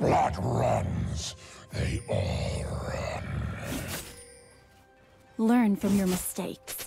Blood runs. They all run. Learn from your mistakes.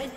Red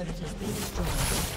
turret has been destroyed.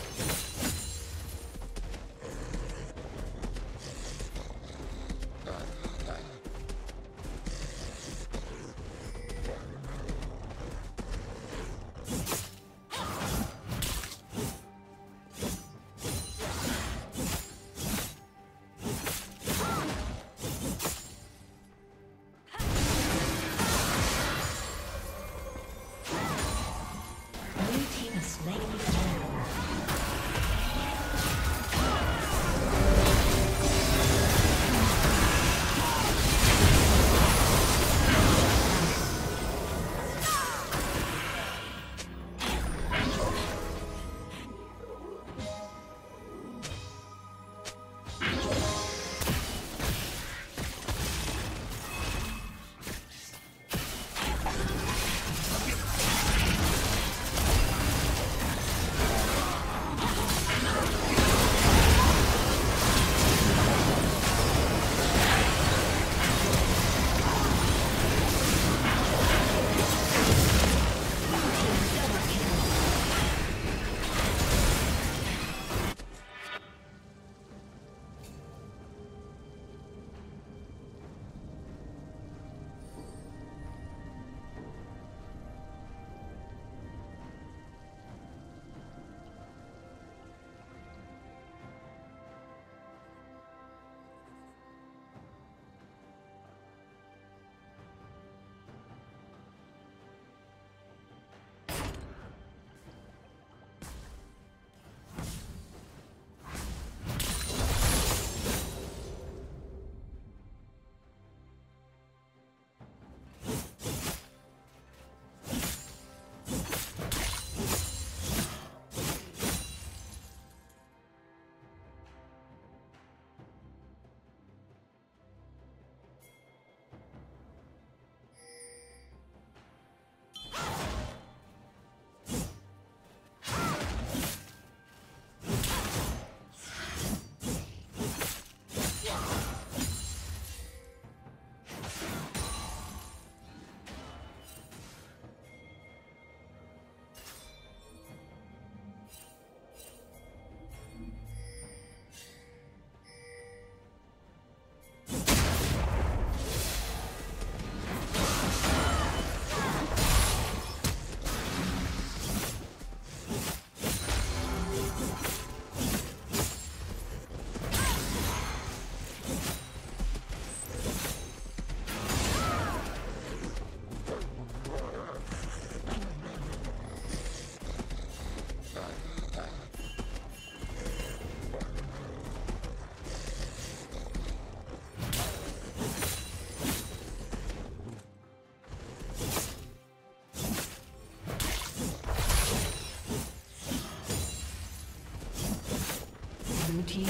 Team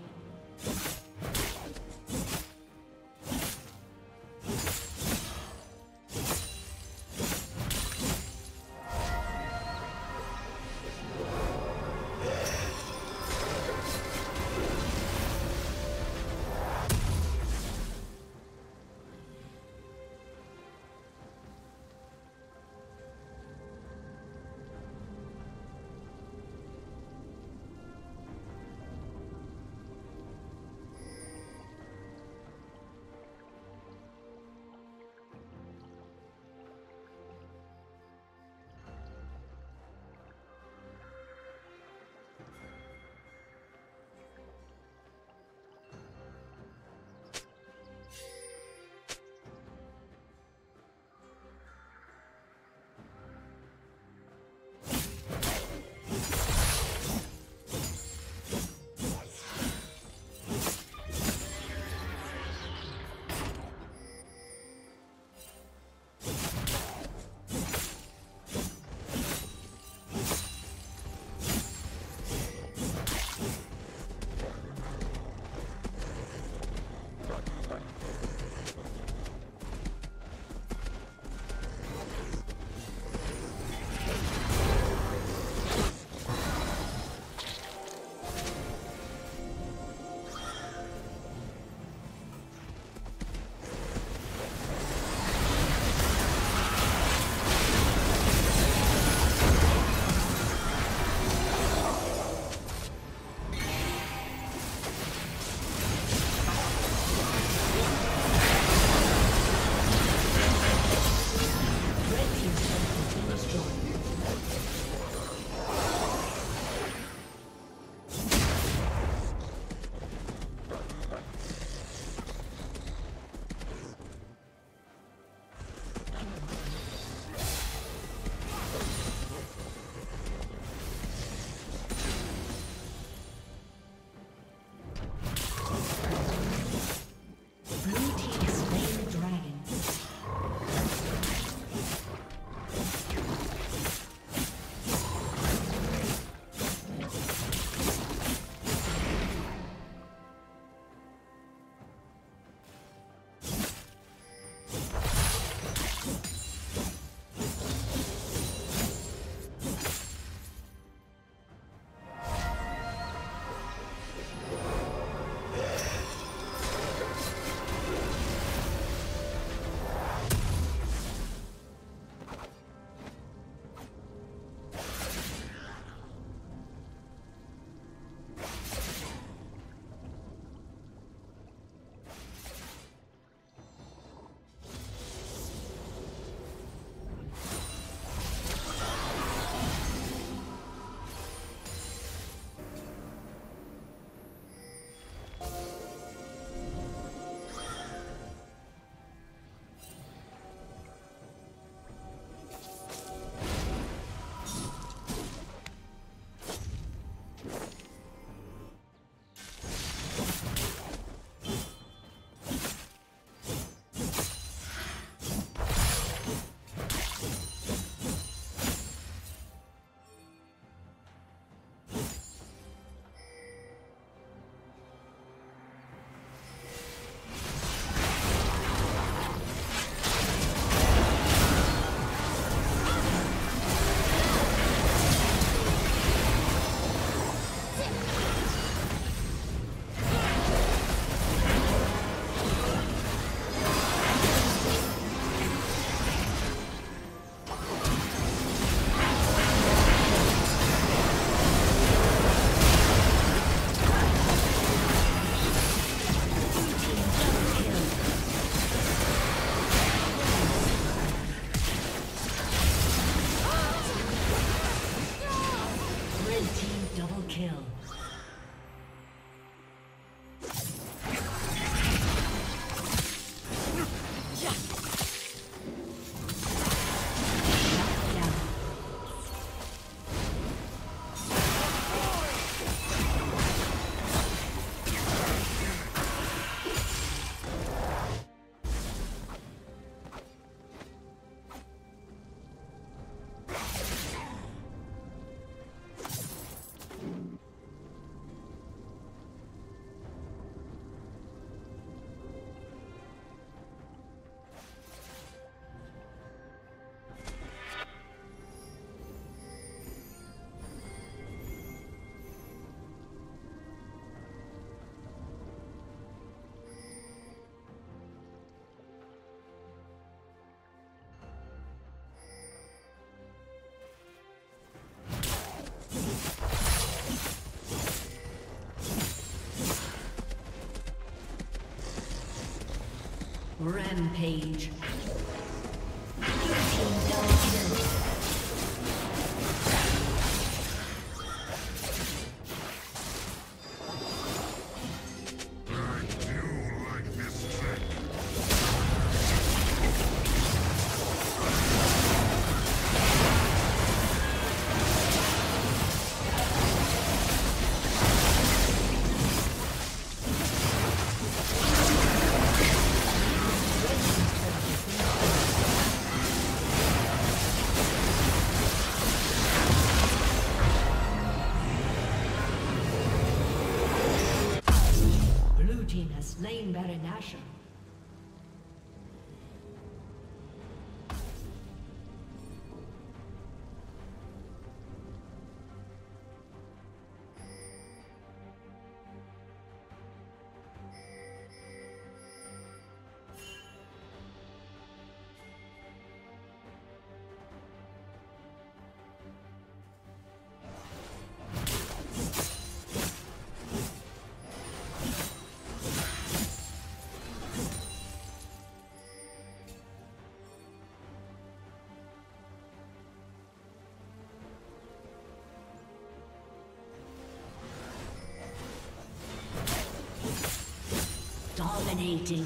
Rampage. Slain Baron Asher. Dominating.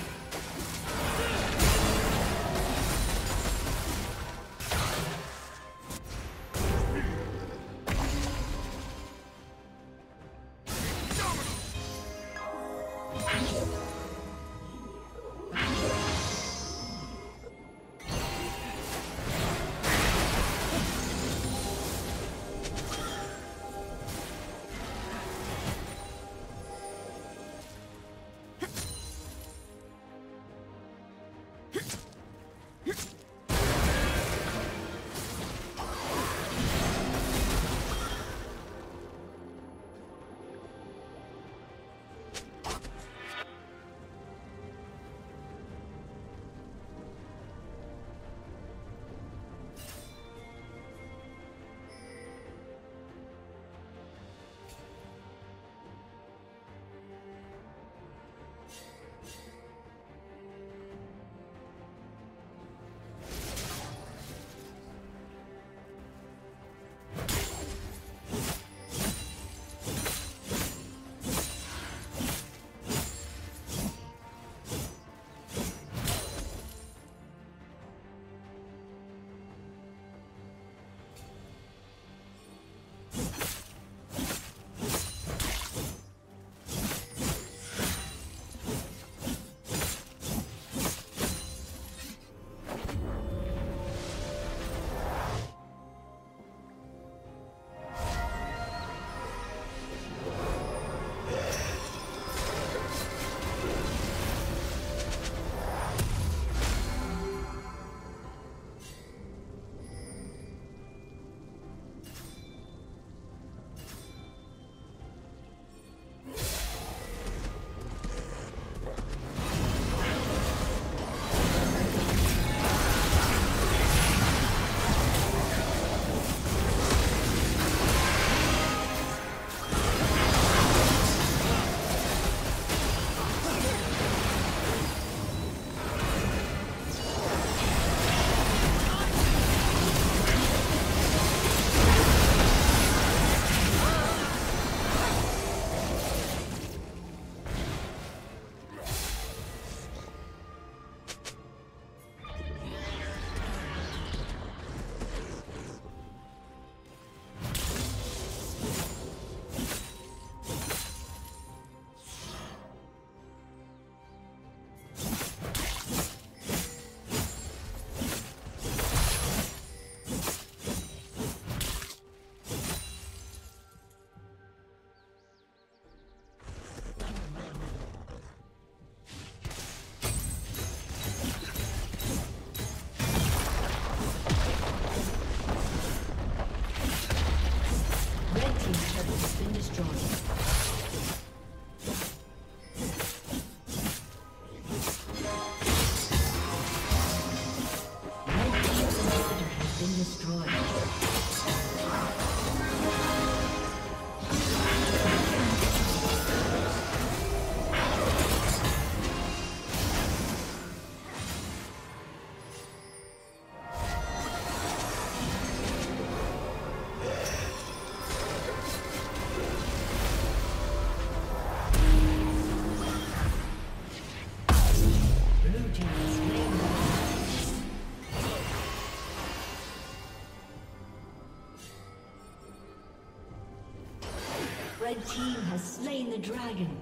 Red team has slain the dragon.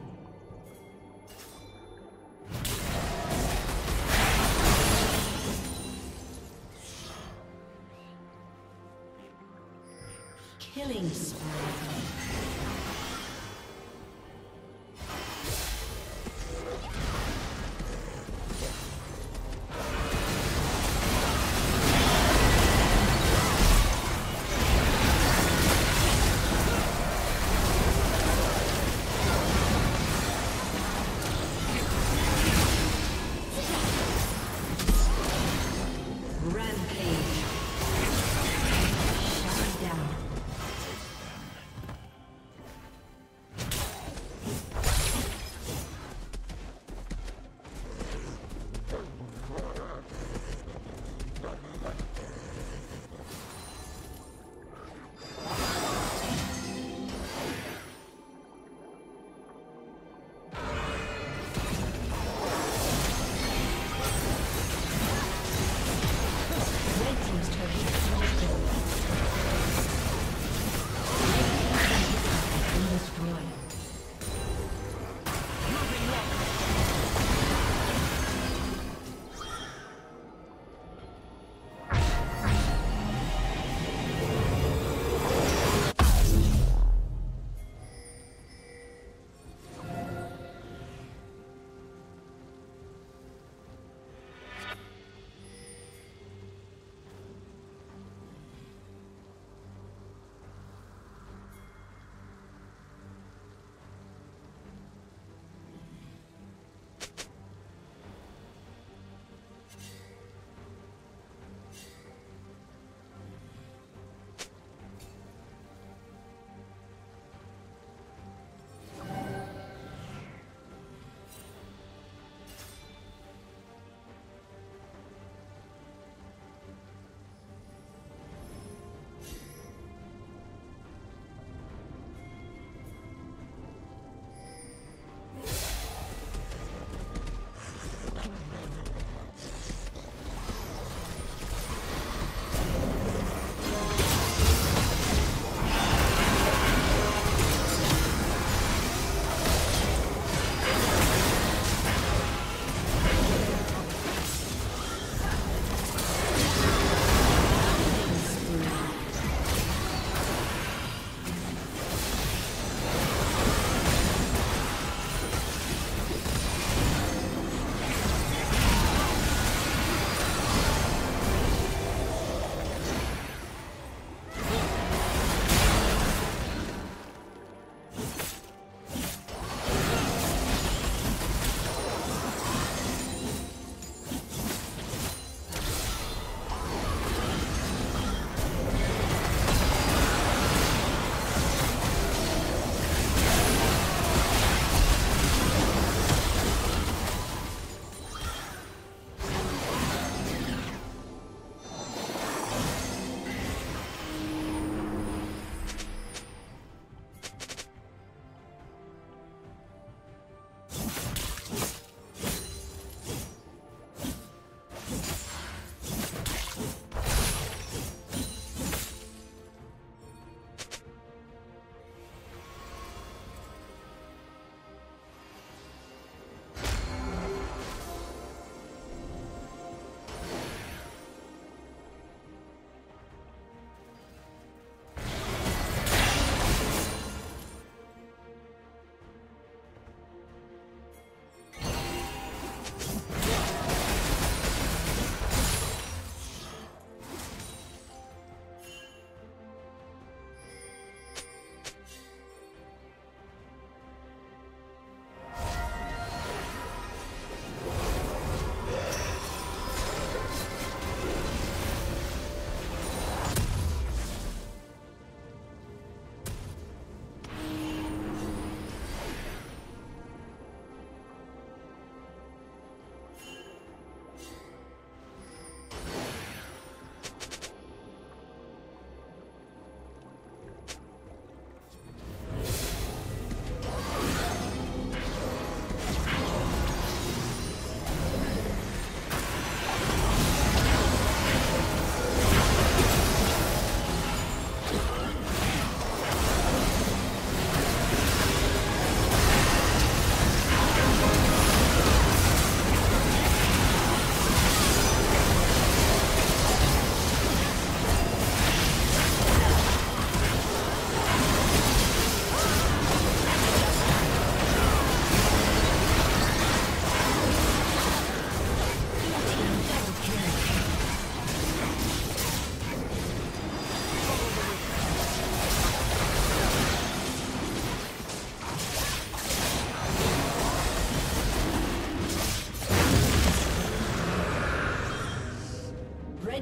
Killing spree.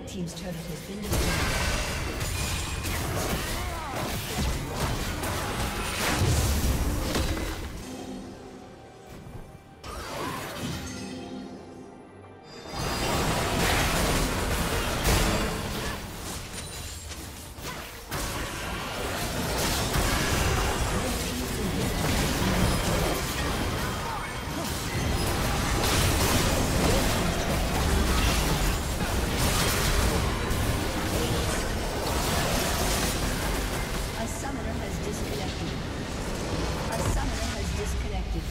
Red team's turret has been destroyed. Disconnected. A summoner has disconnected.